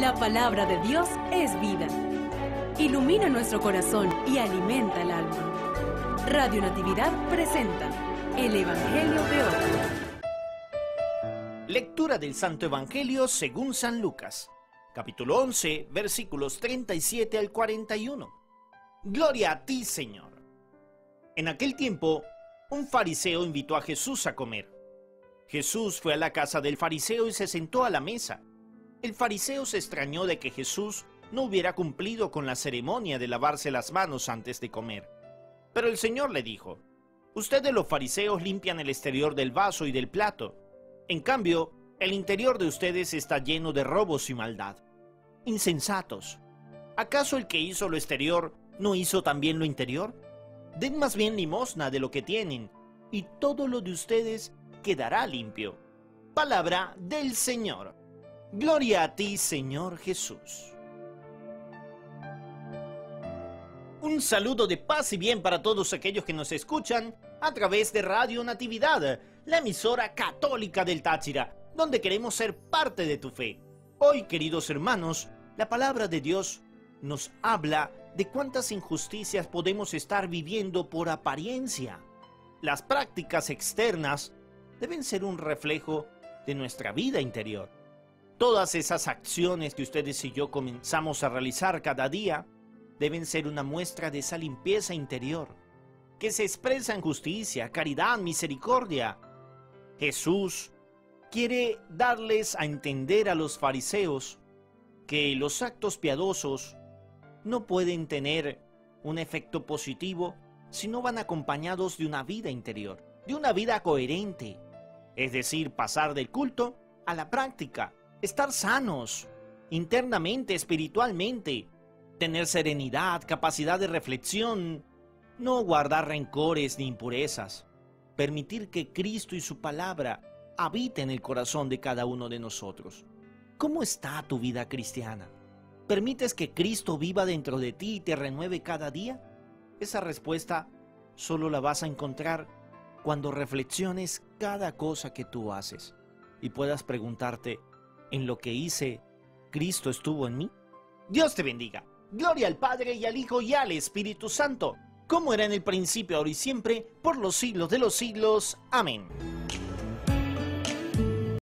La palabra de Dios es vida. Ilumina nuestro corazón y alimenta el alma. Radio Natividad presenta el Evangelio de hoy. Lectura del Santo Evangelio según San Lucas, capítulo 11, versículos 37 al 41. Gloria a ti, Señor. En aquel tiempo, un fariseo invitó a Jesús a comer. Jesús fue a la casa del fariseo y se sentó a la mesa. El fariseo se extrañó de que Jesús no hubiera cumplido con la ceremonia de lavarse las manos antes de comer. Pero el Señor le dijo: «Ustedes los fariseos limpian el exterior del vaso y del plato. En cambio, el interior de ustedes está lleno de robos y maldad. Insensatos. ¿Acaso el que hizo lo exterior no hizo también lo interior? Den más bien limosna de lo que tienen, y todo lo de ustedes quedará limpio». Palabra del Señor. Gloria a ti, Señor Jesús. Un saludo de paz y bien para todos aquellos que nos escuchan a través de Radio Natividad, la emisora católica del Táchira, donde queremos ser parte de tu fe. Hoy, queridos hermanos, la palabra de Dios nos habla de cuántas injusticias podemos estar viviendo por apariencia. Las prácticas externas deben ser un reflejo de nuestra vida interior. Todas esas acciones que ustedes y yo comenzamos a realizar cada día deben ser una muestra de esa limpieza interior, que se expresa en justicia, caridad, misericordia. Jesús quiere darles a entender a los fariseos que los actos piadosos no pueden tener un efecto positivo si no van acompañados de una vida interior, de una vida coherente, es decir, pasar del culto a la práctica. Estar sanos, internamente, espiritualmente, tener serenidad, capacidad de reflexión, no guardar rencores ni impurezas, permitir que Cristo y su palabra habiten el corazón de cada uno de nosotros. ¿Cómo está tu vida cristiana? ¿Permites que Cristo viva dentro de ti y te renueve cada día? Esa respuesta solo la vas a encontrar cuando reflexiones cada cosa que tú haces y puedas preguntarte: ¿en lo que hice, Cristo estuvo en mí? Dios te bendiga. Gloria al Padre, y al Hijo, y al Espíritu Santo, como era en el principio, ahora y siempre, por los siglos de los siglos. Amén.